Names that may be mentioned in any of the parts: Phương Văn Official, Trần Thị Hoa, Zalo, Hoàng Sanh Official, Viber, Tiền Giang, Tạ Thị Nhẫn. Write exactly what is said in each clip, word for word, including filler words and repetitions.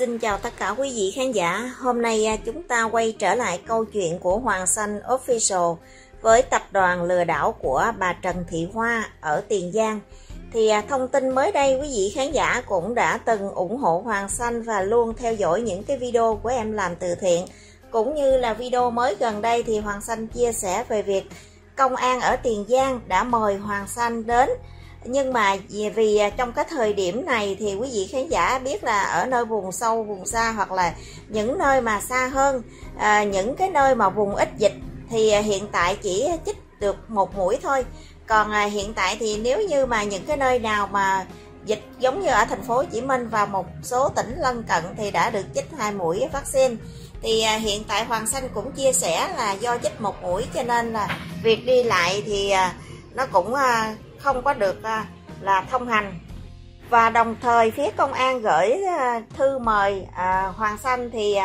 Xin chào tất cả quý vị khán giả. Hôm nay chúng ta quay trở lại câu chuyện của Hoàng Sanh Official với tập đoàn lừa đảo của bà Trần Thị Hoa ở Tiền Giang. Thì thông tin mới đây quý vị khán giả cũng đã từng ủng hộ Hoàng Sanh và luôn theo dõi những cái video của em làm từ thiện, cũng như là video mới gần đây thì Hoàng Sanh chia sẻ về việc công an ở Tiền Giang đã mời Hoàng Sanh đến. Nhưng mà vì trong cái thời điểm này thì quý vị khán giả biết là ở nơi vùng sâu, vùng xa hoặc là những nơi mà xa hơn, à, những cái nơi mà vùng ít dịch thì hiện tại chỉ chích được một mũi thôi. Còn à, hiện tại thì nếu như mà những cái nơi nào mà dịch giống như ở thành phố Hồ Chí Minh và một số tỉnh lân cận thì đã được chích hai mũi vaccine. Thì à, hiện tại Hoàng Sanh cũng chia sẻ là do chích một mũi cho nên là việc đi lại thì à, nó cũng... À, không có được là thông hành. Và đồng thời phía công an gửi thư mời à, Hoàng Sanh thì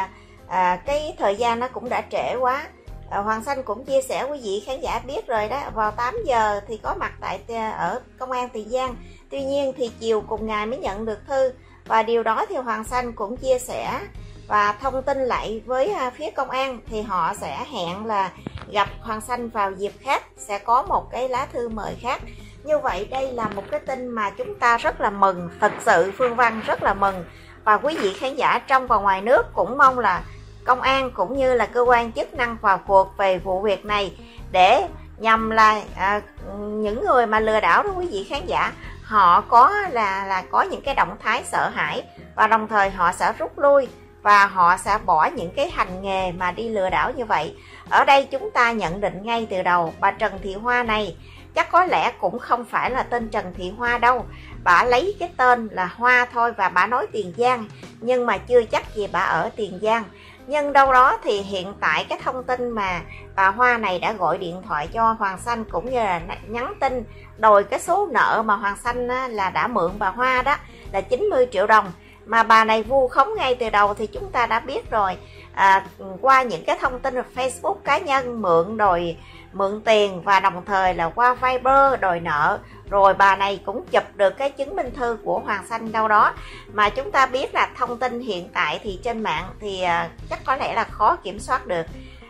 à, cái thời gian nó cũng đã trễ quá. à, Hoàng Sanh cũng chia sẻ quý vị khán giả biết rồi đó, vào tám giờ thì có mặt tại ở công an Tiền Giang, tuy nhiên thì chiều cùng ngày mới nhận được thư. Và điều đó thì Hoàng Sanh cũng chia sẻ và thông tin lại với phía công an, thì họ sẽ hẹn là gặp Hoàng Sanh vào dịp khác, sẽ có một cái lá thư mời khác. Như vậy đây là một cái tin mà chúng ta rất là mừng, thật sự Phương Văn rất là mừng. Và quý vị khán giả trong và ngoài nước cũng mong là công an cũng như là cơ quan chức năng vào cuộc về vụ việc này, để nhằm là à, những người mà lừa đảo đó quý vị khán giả, họ có là là có những cái động thái sợ hãi và đồng thời họ sẽ rút lui và họ sẽ bỏ những cái hành nghề mà đi lừa đảo như vậy. Ở đây chúng ta nhận định ngay từ đầu bà Trần Thị Hoa này chắc có lẽ cũng không phải là tên Trần Thị Hoa đâu. Bà lấy cái tên là Hoa thôi và bà nói Tiền Giang, nhưng mà chưa chắc gì bà ở Tiền Giang. Nhưng đâu đó thì hiện tại cái thông tin mà bà Hoa này đã gọi điện thoại cho Hoàng Sanh cũng như là nhắn tin đòi cái số nợ mà Hoàng Sanh là đã mượn bà Hoa đó là chín mươi triệu đồng. Mà bà này vu khống ngay từ đầu thì chúng ta đã biết rồi. À, qua những cái thông tin Facebook cá nhân mượn đòi mượn tiền và đồng thời là qua Viber đòi nợ, rồi bà này cũng chụp được cái chứng minh thư của Hoàng Sanh đâu đó. Mà chúng ta biết là thông tin hiện tại thì trên mạng thì à, chắc có lẽ là khó kiểm soát được.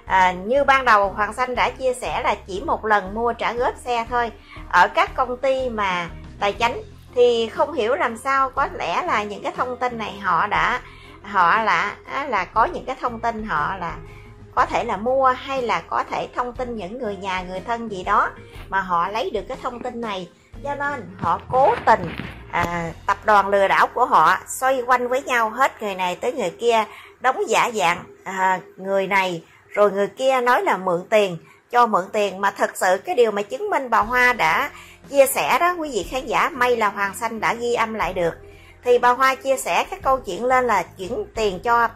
À, như ban đầu Hoàng Sanh đã chia sẻ là chỉ một lần mua trả góp xe thôi ở các công ty mà tài chính, thì không hiểu làm sao có lẽ là những cái thông tin này họ đã họ là là có những cái thông tin họ là có thể là mua hay là có thể thông tin những người nhà người thân gì đó mà họ lấy được cái thông tin này, cho nên họ cố tình à, tập đoàn lừa đảo của họ xoay quanh với nhau hết người này tới người kia, đóng giả dạng à, người này rồi người kia nói là mượn tiền cho mượn tiền. Mà thật sự cái điều mà chứng minh bà Hoa đã chia sẻ đó quý vị khán giả, may là Hoàng Sanh đã ghi âm lại được. Thì bà Hoa chia sẻ các câu chuyện lên là chuyển tiền cho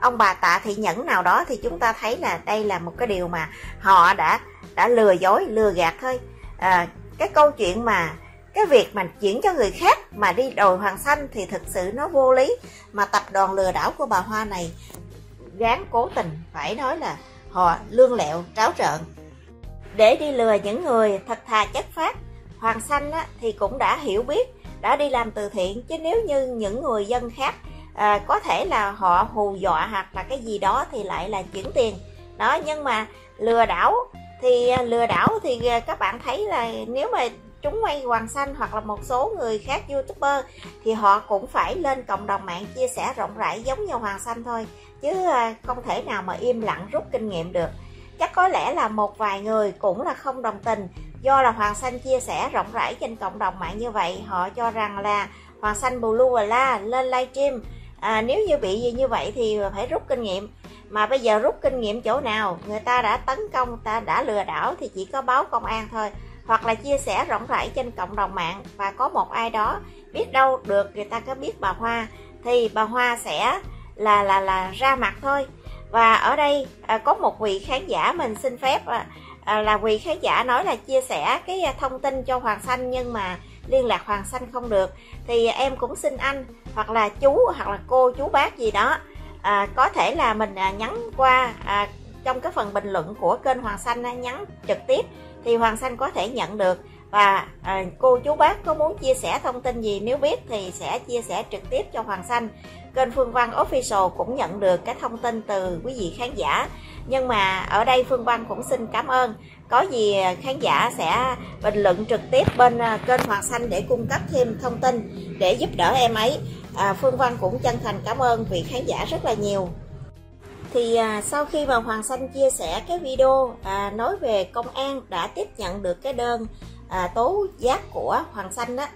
ông bà Tạ Thị Nhẫn nào đó, thì chúng ta thấy là đây là một cái điều mà họ đã đã lừa dối, lừa gạt thôi. À, cái câu chuyện mà cái việc mà chuyển cho người khác mà đi đòi Hoàng Sanh thì thực sự nó vô lý. Mà tập đoàn lừa đảo của bà Hoa này gán cố tình, phải nói là họ lươn lẹo, tráo trợn để đi lừa những người thật thà chất phác. Hoàng Sanh á, thì cũng đã hiểu biết, đã đi làm từ thiện, chứ nếu như những người dân khác à, có thể là họ hù dọa hoặc là cái gì đó thì lại là chuyển tiền đó. Nhưng mà lừa đảo thì lừa đảo thì các bạn thấy là nếu mà chúng quay Hoàng Sanh hoặc là một số người khác YouTuber thì họ cũng phải lên cộng đồng mạng chia sẻ rộng rãi giống như Hoàng Sanh thôi, chứ không thể nào mà im lặng rút kinh nghiệm được. Chắc có lẽ là một vài người cũng là không đồng tình, do là Hoàng Sanh chia sẻ rộng rãi trên cộng đồng mạng như vậy, họ cho rằng là Hoàng Sanh bù lu và la lên livestream à, nếu như bị gì như vậy thì phải rút kinh nghiệm. Mà bây giờ rút kinh nghiệm chỗ nào, người ta đã tấn công, người ta đã lừa đảo thì chỉ có báo công an thôi, hoặc là chia sẻ rộng rãi trên cộng đồng mạng. Và có một ai đó biết đâu được người ta có biết bà Hoa thì bà Hoa sẽ là là là ra mặt thôi. Và ở đây à, có một vị khán giả mình xin phép à, à, là vị khán giả nói là chia sẻ cái thông tin cho Hoàng Sanh nhưng mà liên lạc Hoàng Sanh không được, thì em cũng xin anh hoặc là chú hoặc là cô chú bác gì đó à, có thể là mình à, nhắn qua à, trong cái phần bình luận của kênh Hoàng Sanh, nhắn trực tiếp thì Hoàng Sanh có thể nhận được. Và à, cô chú bác có muốn chia sẻ thông tin gì nếu biết thì sẽ chia sẻ trực tiếp cho Hoàng Sanh. kênh Phương Văn Official cũng nhận được cái thông tin từ quý vị khán giả. Nhưng mà ở đây Phương Văn cũng xin cảm ơn. Có gì khán giả sẽ bình luận trực tiếp bên kênh Hoàng Sanh để cung cấp thêm thông tin để giúp đỡ em ấy. À, Phương Văn cũng chân thành cảm ơn vị khán giả rất là nhiều. Thì à, sau khi mà Hoàng Sanh chia sẻ cái video à, nói về công an đã tiếp nhận được cái đơn à, tố giác của Hoàng Sanh đó,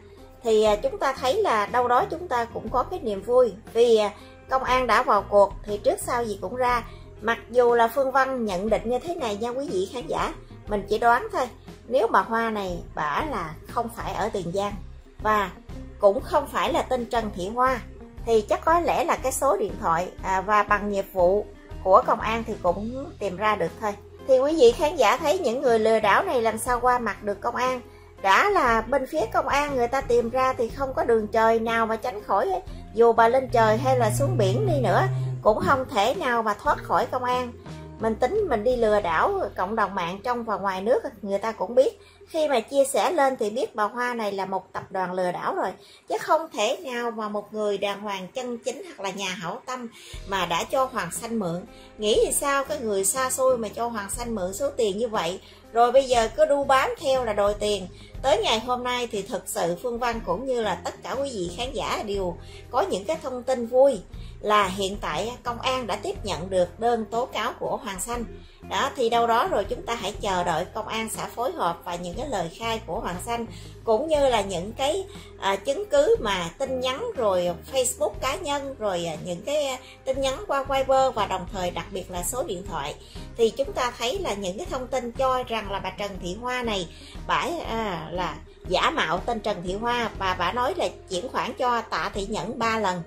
thì à, chúng ta thấy là đâu đó chúng ta cũng có cái niềm vui vì à, công an đã vào cuộc thì trước sau gì cũng ra. Mặc dù là Phương Văn nhận định như thế này nha quý vị khán giả, mình chỉ đoán thôi. Nếu bà Hoa này bả là không phải ở Tiền Giang và cũng không phải là tên Trần Thị Hoa, thì chắc có lẽ là cái số điện thoại à, và bằng nghiệp vụ của công an thì cũng tìm ra được thôi. Thì quý vị khán giả thấy những người lừa đảo này làm sao qua mặt được công an. Đã là bên phía công an người ta tìm ra thì không có đường trời nào mà tránh khỏi ấy. Dù bà lên trời hay là xuống biển đi nữa cũng không thể nào mà thoát khỏi công an. Mình tính mình đi lừa đảo cộng đồng mạng trong và ngoài nước, người ta cũng biết. Khi mà chia sẻ lên thì biết bà Hoa này là một tập đoàn lừa đảo rồi. Chứ không thể nào mà một người đàng hoàng chân chính hoặc là nhà hảo tâm mà đã cho Hoàng Sanh mượn. Nghĩ thì sao cái người xa xôi mà cho Hoàng Sanh mượn số tiền như vậy, rồi bây giờ cứ đu bám theo là đòi tiền. Tới ngày hôm nay thì thực sự Phương Văn cũng như là tất cả quý vị khán giả đều có những cái thông tin vui là hiện tại công an đã tiếp nhận được đơn tố cáo của Hoàng Sanh. Đó thì đâu đó rồi chúng ta hãy chờ đợi công an sẽ phối hợp và những cái lời khai của Hoàng Sanh cũng như là những cái à, chứng cứ mà tin nhắn rồi Facebook cá nhân rồi à, những cái tin nhắn qua Viber và đồng thời đặc biệt là số điện thoại. Thì chúng ta thấy là những cái thông tin cho rằng là bà Trần Thị Hoa này bả à, là giả mạo tên Trần Thị Hoa và bà nói là chuyển khoản cho Tạ Thị Nhẫn ba lần.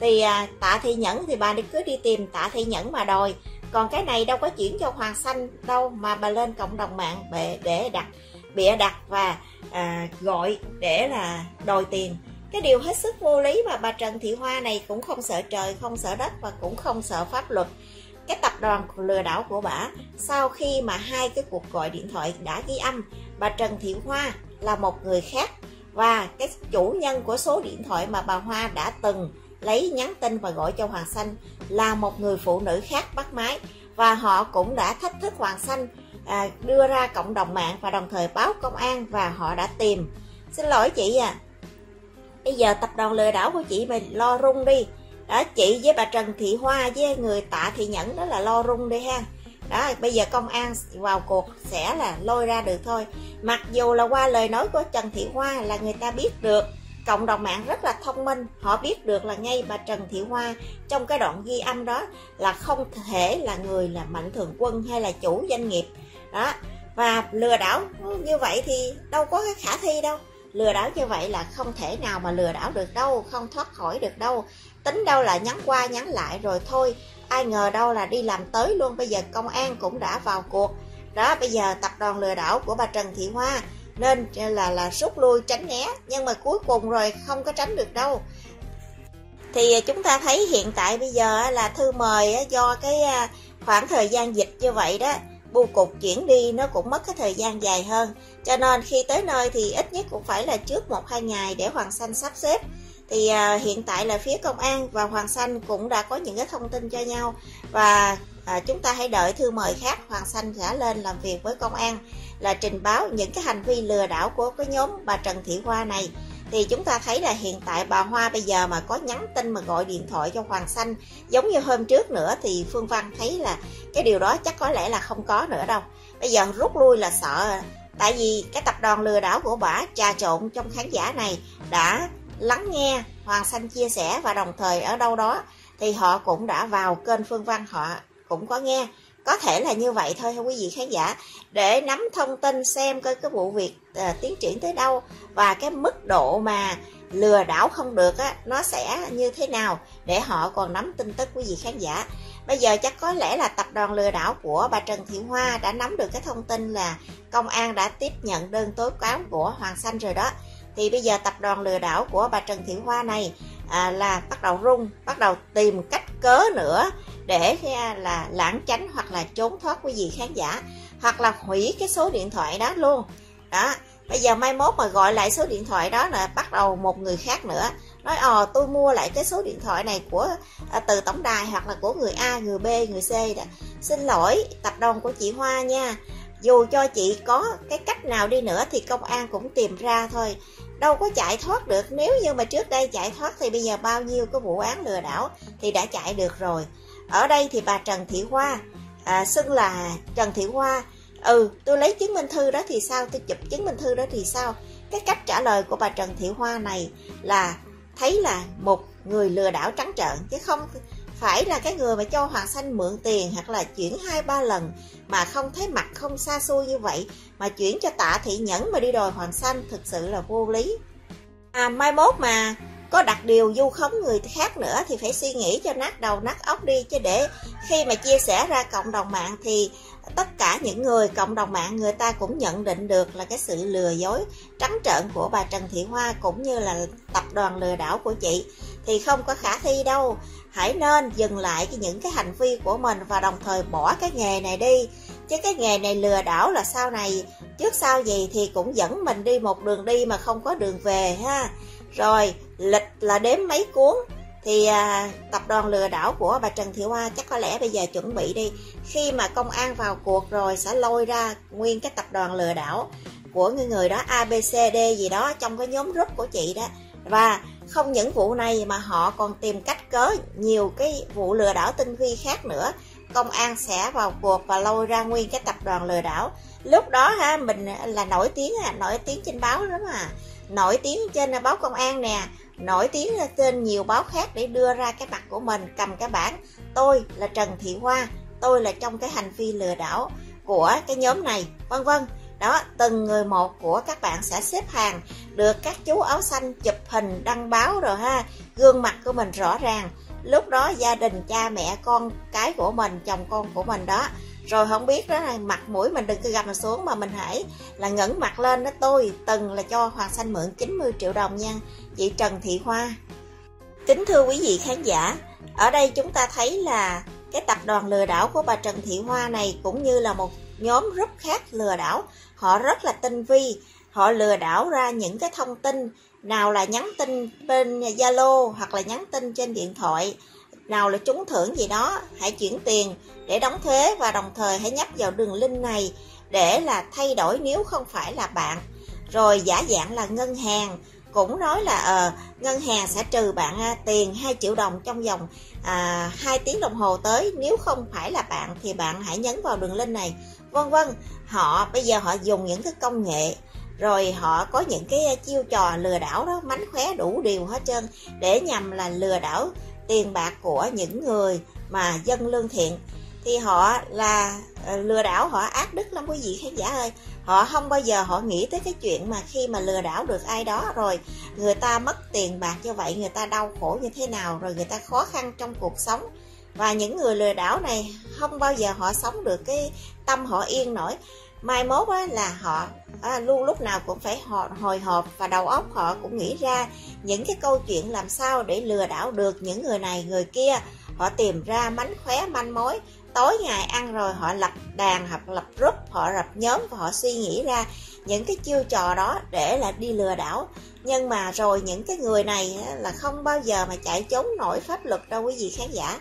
Thì à, Tạ Thị Nhẫn thì bà cứ đi tìm Tạ Thị Nhẫn mà đòi. Còn cái này đâu có chuyển cho Hoàng Sanh đâu mà bà lên cộng đồng mạng để, để đặt bịa đặt và à, gọi để là đòi tiền. Cái điều hết sức vô lý mà bà Trần Thị Hoa này cũng không sợ trời, không sợ đất và cũng không sợ pháp luật. Cái tập đoàn lừa đảo của bà sau khi mà hai cái cuộc gọi điện thoại đã ghi âm, bà Trần Thị Hoa là một người khác và cái chủ nhân của số điện thoại mà bà Hoa đã từng lấy nhắn tin và gọi cho Hoàng Sanh là một người phụ nữ khác bắt máy. Và họ cũng đã thách thức Hoàng Sanh à, đưa ra cộng đồng mạng và đồng thời báo công an và họ đã tìm. Xin lỗi chị à, bây giờ tập đoàn lừa đảo của chị mày lo rung đi. Đó, chị với bà Trần Thị Hoa với người Tạ Thị Nhẫn đó là lo rung đi ha. Đó, bây giờ công an vào cuộc sẽ là lôi ra được thôi. Mặc dù là qua lời nói của Trần Thị Hoa là người ta biết được, cộng đồng mạng rất là thông minh, họ biết được là ngay bà Trần Thị Hoa trong cái đoạn ghi âm đó là không thể là người là Mạnh Thường Quân hay là chủ doanh nghiệp đó. Và lừa đảo như vậy thì đâu có cái khả thi đâu, lừa đảo như vậy là không thể nào mà lừa đảo được đâu, không thoát khỏi được đâu. Tính đâu là nhắn qua nhắn lại rồi thôi, ai ngờ đâu là đi làm tới luôn. Bây giờ công an cũng đã vào cuộc đó, bây giờ tập đoàn lừa đảo của bà Trần Thị Hoa nên là là rút lui tránh né, nhưng mà cuối cùng rồi không có tránh được đâu. Thì chúng ta thấy hiện tại bây giờ là thư mời do cái khoảng thời gian dịch như vậy đó, bưu cục chuyển đi nó cũng mất cái thời gian dài hơn, cho nên khi tới nơi thì ít nhất cũng phải là trước một hai ngày để Hoàng Sanh sắp xếp. Thì hiện tại là phía công an và Hoàng Sanh cũng đã có những cái thông tin cho nhau và à, chúng ta hãy đợi thư mời khác. Hoàng Sanh sẽ lên làm việc với công an là trình báo những cái hành vi lừa đảo của cái nhóm bà Trần Thị Hoa này. Thì chúng ta thấy là hiện tại bà Hoa bây giờ mà có nhắn tin mà gọi điện thoại cho Hoàng Sanh giống như hôm trước nữa thì Phương Văn thấy là cái điều đó chắc có lẽ là không có nữa đâu. Bây giờ rút lui là sợ, tại vì cái tập đoàn lừa đảo của bà trà trộn trong khán giả này đã lắng nghe Hoàng Sanh chia sẻ và đồng thời ở đâu đó thì họ cũng đã vào kênh Phương Văn, họ cũng có nghe. Có thể là như vậy thôi quý vị khán giả, để nắm thông tin xem coi cái vụ việc à, tiến triển tới đâu và cái mức độ mà lừa đảo không được á, nó sẽ như thế nào để họ còn nắm tin tức quý vị khán giả. Bây giờ chắc có lẽ là tập đoàn lừa đảo của bà Trần Thị Hoa đã nắm được cái thông tin là công an đã tiếp nhận đơn tố cáo của Hoàng Sanh rồi đó. Thì bây giờ tập đoàn lừa đảo của bà Trần Thị Hoa này à, là bắt đầu rung, bắt đầu tìm cách cớ nữa để là lảng tránh hoặc là trốn thoát quý vị khán giả, hoặc là hủy cái số điện thoại đó luôn đó. Bây giờ mai mốt mà gọi lại số điện thoại đó là bắt đầu một người khác nữa, nói ờ tôi mua lại cái số điện thoại này của từ tổng đài hoặc là của người A, người B, người C đó. Xin lỗi tập đoàn của chị Hoa nha, dù cho chị có cái cách nào đi nữa thì công an cũng tìm ra thôi, đâu có chạy thoát được. Nếu như mà trước đây chạy thoát thì bây giờ bao nhiêu cái vụ án lừa đảo thì đã chạy được rồi. Ở đây thì bà Trần Thị Hoa, à, xưng là Trần Thị Hoa, ừ tôi lấy chứng minh thư đó thì sao, tôi chụp chứng minh thư đó thì sao. Cái cách trả lời của bà Trần Thị Hoa này là thấy là một người lừa đảo trắng trợn, chứ không phải là cái người mà cho Hoàng Sanh mượn tiền hoặc là chuyển hai ba lần mà không thấy mặt, không xa xôi như vậy mà chuyển cho Tạ Thị Nhẫn mà đi đòi Hoàng Sanh, thực sự là vô lý. À, mai mốt mà có đặt điều vu khống người khác nữa thì phải suy nghĩ cho nát đầu nát óc đi, chứ để khi mà chia sẻ ra cộng đồng mạng thì tất cả những người cộng đồng mạng người ta cũng nhận định được là cái sự lừa dối trắng trợn của bà Trần Thị Hoa cũng như là tập đoàn lừa đảo của chị thì không có khả thi đâu. Hãy nên dừng lại những cái hành vi của mình và đồng thời bỏ cái nghề này đi, chứ cái nghề này lừa đảo là sau này trước sau gì thì cũng dẫn mình đi một đường đi mà không có đường về ha. Rồi lịch là đếm mấy cuốn thì à, tập đoàn lừa đảo của bà Trần Thị Hoa chắc có lẽ bây giờ chuẩn bị đi, khi mà công an vào cuộc rồi sẽ lôi ra nguyên cái tập đoàn lừa đảo của người người đó a bê xê đê gì đó trong cái nhóm group của chị đó. Và không những vụ này mà họ còn tìm cách cớ nhiều cái vụ lừa đảo tinh vi khác nữa, công an sẽ vào cuộc và lôi ra nguyên cái tập đoàn lừa đảo. Lúc đó ha, mình là nổi tiếng à, nổi tiếng trên báo lắm à, nổi tiếng trên báo Công an nè, nổi tiếng trên nhiều báo khác để đưa ra cái mặt của mình, cầm cái bảng tôi là Trần Thị Hoa, tôi là trong cái hành vi lừa đảo của cái nhóm này, vân vân đó. Từng người một của các bạn sẽ xếp hàng được các chú áo xanh chụp hình đăng báo rồi ha, gương mặt của mình rõ ràng. Lúc đó gia đình, cha mẹ, con cái của mình, chồng con của mình đó, rồi không biết đó là mặt mũi mình đừng cứ gầm xuống mà mình hãy là ngẩng mặt lên đó. Tôi từng là cho Hoàng Sanh mượn chín mươi triệu đồng nha chị Trần Thị Hoa. Kính thưa quý vị khán giả, ở đây chúng ta thấy là cái tập đoàn lừa đảo của bà Trần Thị Hoa này cũng như là một nhóm group khác lừa đảo, họ rất là tinh vi, họ lừa đảo ra những cái thông tin, nào là nhắn tin bên Zalo hoặc là nhắn tin trên điện thoại, nào là trúng thưởng gì đó, hãy chuyển tiền để đóng thuế và đồng thời hãy nhấp vào đường link này để là thay đổi nếu không phải là bạn. Rồi giả dạng là ngân hàng, cũng nói là à, ngân hàng sẽ trừ bạn tiền hai triệu đồng trong vòng à, hai tiếng đồng hồ tới, nếu không phải là bạn thì bạn hãy nhấn vào đường link này, vân vân. Họ bây giờ họ dùng những cái công nghệ, rồi họ có những cái chiêu trò lừa đảo đó, mánh khóe đủ điều hết trơn để nhằm là lừa đảo tiền bạc của những người mà dân lương thiện. Thì họ là lừa đảo, họ ác đức lắm quý vị khán giả ơi. Họ không bao giờ họ nghĩ tới cái chuyện mà khi mà lừa đảo được ai đó rồi người ta mất tiền bạc như vậy, người ta đau khổ như thế nào, rồi người ta khó khăn trong cuộc sống. Và những người lừa đảo này không bao giờ họ sống được cái tâm họ yên nổi. Mai mốt á, là họ à, luôn lúc nào cũng phải họ hồi hộp, và đầu óc họ cũng nghĩ ra những cái câu chuyện làm sao để lừa đảo được những người này người kia. Họ tìm ra mánh khóe manh mối, tối ngày ăn rồi họ lập đàn, họ lập group, họ lập nhóm và họ suy nghĩ ra những cái chiêu trò đó để là đi lừa đảo. Nhưng mà rồi những cái người này là không bao giờ mà chạy trốn nổi pháp luật đâu quý vị khán giả.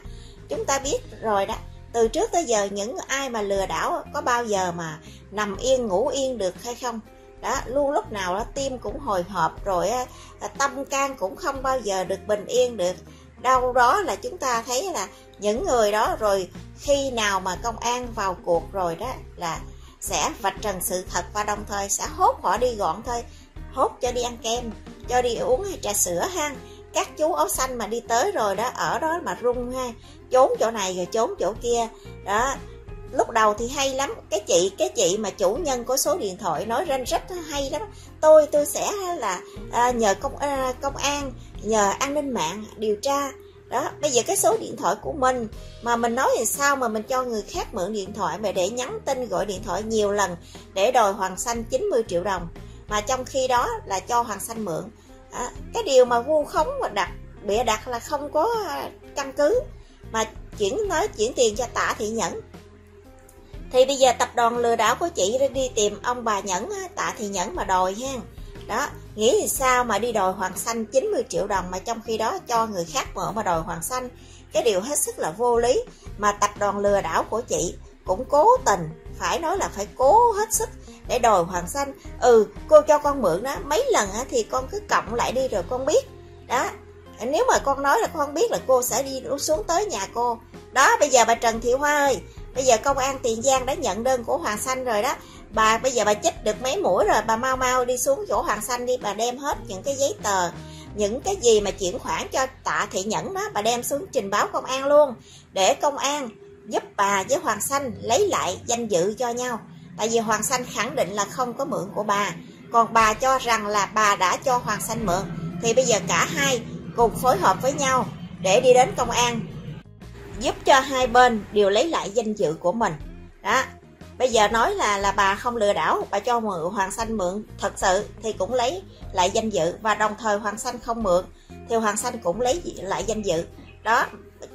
Chúng ta biết rồi đó, từ trước tới giờ những ai mà lừa đảo có bao giờ mà nằm yên ngủ yên được hay không đó, luôn lúc nào đó tim cũng hồi hộp, rồi tâm can cũng không bao giờ được bình yên được. Đâu đó là chúng ta thấy là những người đó rồi khi nào mà công an vào cuộc rồi đó là sẽ vạch trần sự thật và đồng thời sẽ hốt họ đi gọn thôi, hốt cho đi ăn kem, cho đi uống hay trà sữa ha. Các chú áo xanh mà đi tới rồi đó, ở đó mà rung ha, trốn chỗ này rồi trốn chỗ kia đó. Lúc đầu thì hay lắm, cái chị cái chị mà chủ nhân của số điện thoại nói ranh rách hay lắm, tôi tôi sẽ là à, nhờ công à, công an, nhờ an ninh mạng điều tra đó. Bây giờ cái số điện thoại của mình mà mình nói thì sao mà mình cho người khác mượn điện thoại mà để nhắn tin gọi điện thoại nhiều lần để đòi Hoàng Sanh chín mươi triệu đồng, mà trong khi đó là cho Hoàng Sanh mượn à, cái điều mà vu khống và đặt bịa đặt là không có căn cứ, mà chuyển nói chuyển tiền cho Tạ Thị Nhẫn. Thì bây giờ tập đoàn lừa đảo của chị đi tìm ông bà Nhẫn, Tạ Thị Nhẫn mà đòi ha. đó, nghĩa thì sao mà đi đòi Hoàng Sanh chín mươi triệu đồng mà trong khi đó cho người khác mở mà đòi Hoàng Sanh, cái điều hết sức là vô lý. Mà tập đoàn lừa đảo của chị cũng cố tình, phải nói là phải cố hết sức để đòi Hoàng Sanh. Ừ, cô cho con mượn đó, mấy lần thì con cứ cộng lại đi rồi con biết. Đó, nếu mà con nói là con biết là cô sẽ đi xuống tới nhà cô. Đó, bây giờ bà Trần Thị Hoa ơi, bây giờ công an Tiền Giang đã nhận đơn của Hoàng Sanh rồi đó. Bà bây giờ bà chích được mấy mũi rồi, bà mau mau đi xuống chỗ Hoàng Sanh đi, bà đem hết những cái giấy tờ, những cái gì mà chuyển khoản cho Tạ Thị Nhẫn đó, bà đem xuống trình báo công an luôn, để công an giúp bà với Hoàng Sanh lấy lại danh dự cho nhau. Tại vì Hoàng Sanh khẳng định là không có mượn của bà, còn bà cho rằng là bà đã cho Hoàng Sanh mượn. Thì bây giờ cả hai cùng phối hợp với nhau để đi đến công an, giúp cho hai bên đều lấy lại danh dự của mình. Đó, bây giờ nói là là bà không lừa đảo, bà cho mượn Hoàng Sanh mượn thật sự thì cũng lấy lại danh dự, và đồng thời Hoàng Sanh không mượn thì Hoàng Sanh cũng lấy lại danh dự. Đó,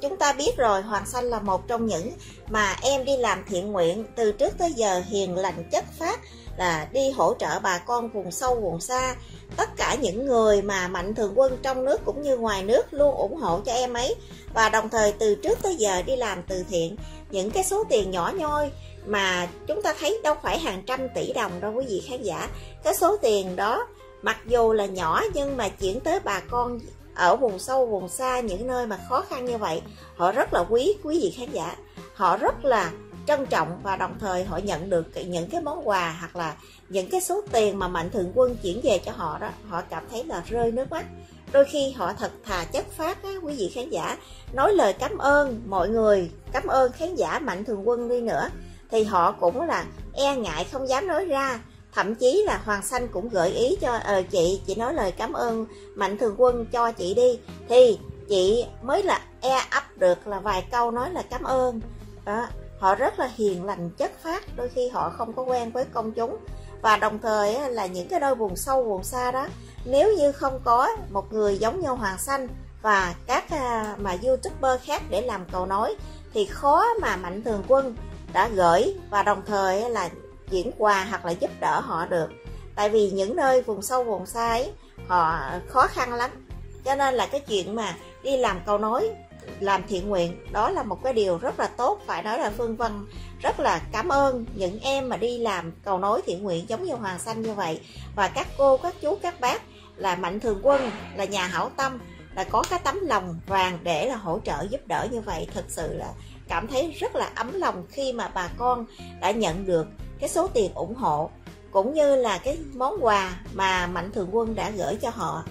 chúng ta biết rồi, Hoàng Sanh là một trong những mà em đi làm thiện nguyện từ trước tới giờ, hiền lành chất phác, là đi hỗ trợ bà con vùng sâu vùng xa, tất cả những người mà mạnh thường quân trong nước cũng như ngoài nước luôn ủng hộ cho em ấy. Và đồng thời từ trước tới giờ đi làm từ thiện, những cái số tiền nhỏ nhoi mà chúng ta thấy đâu phải hàng trăm tỷ đồng đâu quý vị khán giả. Cái số tiền đó mặc dù là nhỏ nhưng mà chuyển tới bà con ở vùng sâu vùng xa, những nơi mà khó khăn như vậy, họ rất là quý quý vị khán giả, họ rất là trân trọng. Và đồng thời họ nhận được những cái món quà hoặc là những cái số tiền mà mạnh thường quân chuyển về cho họ đó, họ cảm thấy là rơi nước mắt. Đôi khi họ thật thà chất phác á, quý vị khán giả, nói lời cảm ơn mọi người, cảm ơn khán giả mạnh thường quân đi nữa thì họ cũng là e ngại không dám nói ra. Thậm chí là Hoàng Sanh cũng gợi ý cho ờ, chị chị nói lời cảm ơn mạnh thường quân cho chị đi, thì chị mới là e ấp được là vài câu nói là cảm ơn. Đó, họ rất là hiền lành chất phác, đôi khi họ không có quen với công chúng. Và đồng thời là những cái nơi vùng sâu vùng xa đó, nếu như không có một người giống như Hoàng Sanh và các mà YouTuber khác để làm cầu nối thì khó mà mạnh thường quân đã gửi và đồng thời là chuyển quà hoặc là giúp đỡ họ được. Tại vì những nơi vùng sâu vùng xa ấy họ khó khăn lắm, cho nên là cái chuyện mà đi làm cầu nối, làm thiện nguyện đó là một cái điều rất là tốt. Phải nói là Phương Văn rất là cảm ơn những em mà đi làm cầu nối thiện nguyện giống như Hoàng Sanh như vậy, và các cô, các chú, các bác là mạnh thường quân, là nhà hảo tâm, là có cái tấm lòng vàng để là hỗ trợ giúp đỡ như vậy. Thực sự là cảm thấy rất là ấm lòng khi mà bà con đã nhận được cái số tiền ủng hộ cũng như là cái món quà mà mạnh thường quân đã gửi cho họ.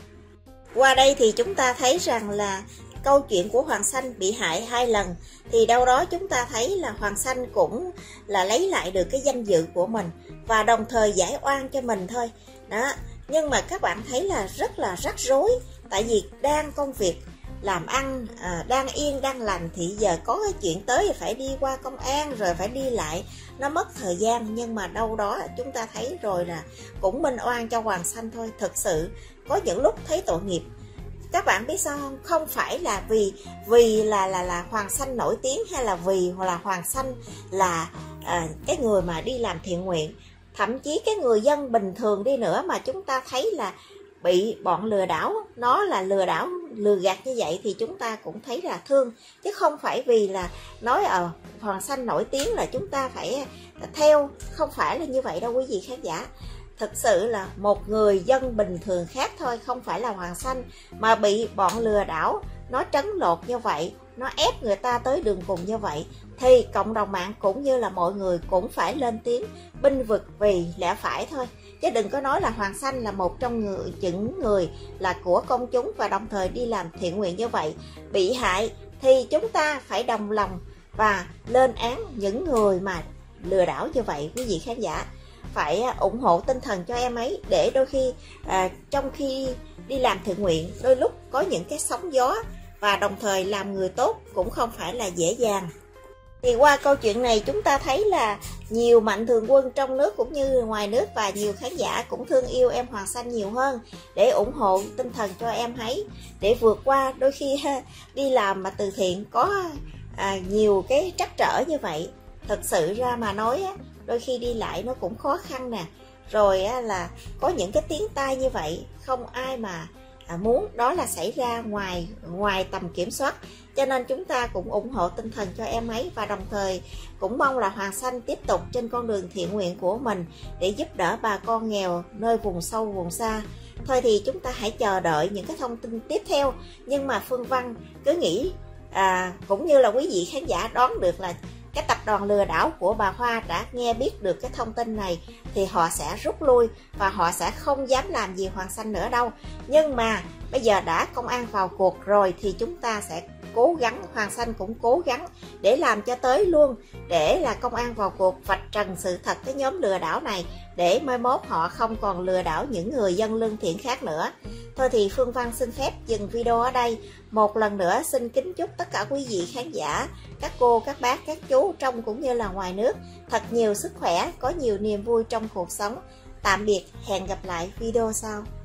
Qua đây thì chúng ta thấy rằng là câu chuyện của Hoàng Sanh bị hại hai lần thì đâu đó chúng ta thấy là Hoàng Sanh cũng là lấy lại được cái danh dự của mình và đồng thời giải oan cho mình thôi. Đó, nhưng mà các bạn thấy là rất là rắc rối, tại vì đang công việc làm ăn à, đang yên đang lành thì giờ có cái chuyện tới phải đi qua công an rồi phải đi lại, nó mất thời gian. Nhưng mà đâu đó chúng ta thấy rồi là cũng minh oan cho Hoàng Sanh thôi. Thực sự có những lúc thấy tội nghiệp, các bạn biết sao không? Không phải là vì vì là là là Hoàng Sanh nổi tiếng hay là vì hoặc là Hoàng Sanh là à, cái người mà đi làm thiện nguyện. Thậm chí cái người dân bình thường đi nữa mà chúng ta thấy là bị bọn lừa đảo, nó là lừa đảo lừa gạt như vậy thì chúng ta cũng thấy là thương, chứ không phải vì là nói ờ Hoàng Sanh nổi tiếng là chúng ta phải theo, không phải là như vậy đâu quý vị khán giả. Thực sự là một người dân bình thường khác thôi, không phải là Hoàng Sanh mà bị bọn lừa đảo nó trấn lột như vậy, nó ép người ta tới đường cùng như vậy thì cộng đồng mạng cũng như là mọi người cũng phải lên tiếng binh vực vì lẽ phải thôi, chứ đừng có nói là Hoàng Sanh là một trong người, những người là của công chúng và đồng thời đi làm thiện nguyện như vậy bị hại thì chúng ta phải đồng lòng và lên án những người mà lừa đảo như vậy. Quý vị khán giả phải ủng hộ tinh thần cho em ấy, để đôi khi à, trong khi đi làm thiện nguyện đôi lúc có những cái sóng gió, và đồng thời làm người tốt cũng không phải là dễ dàng. Thì qua câu chuyện này chúng ta thấy là nhiều mạnh thường quân trong nước cũng như ngoài nước và nhiều khán giả cũng thương yêu em Hoàng Sanh nhiều hơn để ủng hộ tinh thần cho em ấy, để vượt qua đôi khi ha, đi làm mà từ thiện có à, nhiều cái trắc trở như vậy. Thật sự ra mà nói á, đôi khi đi lại nó cũng khó khăn nè, rồi á, là có những cái tiếng tai như vậy không ai mà muốn đó là xảy ra ngoài ngoài tầm kiểm soát, cho nên chúng ta cũng ủng hộ tinh thần cho em ấy, và đồng thời cũng mong là Hoàng Sanh tiếp tục trên con đường thiện nguyện của mình để giúp đỡ bà con nghèo nơi vùng sâu vùng xa. Thôi thì chúng ta hãy chờ đợi những cái thông tin tiếp theo, nhưng mà Phương Văn cứ nghĩ à, cũng như là quý vị khán giả đoán được là cái tập đoàn lừa đảo của bà Hoa đã nghe biết được cái thông tin này thì họ sẽ rút lui và họ sẽ không dám làm gì Hoàng Sanh nữa đâu. Nhưng mà bây giờ đã công an vào cuộc rồi thì chúng ta sẽ cố gắng, Hoàng Sanh cũng cố gắng để làm cho tới luôn, để là công an vào cuộc vạch trần sự thật cái nhóm lừa đảo này, để mai mốt họ không còn lừa đảo những người dân lương thiện khác nữa. Thôi thì Phương Văn xin phép dừng video ở đây. Một lần nữa xin kính chúc tất cả quý vị khán giả, các cô, các bác, các chú trong cũng như là ngoài nước thật nhiều sức khỏe, có nhiều niềm vui trong cuộc sống. Tạm biệt, hẹn gặp lại video sau.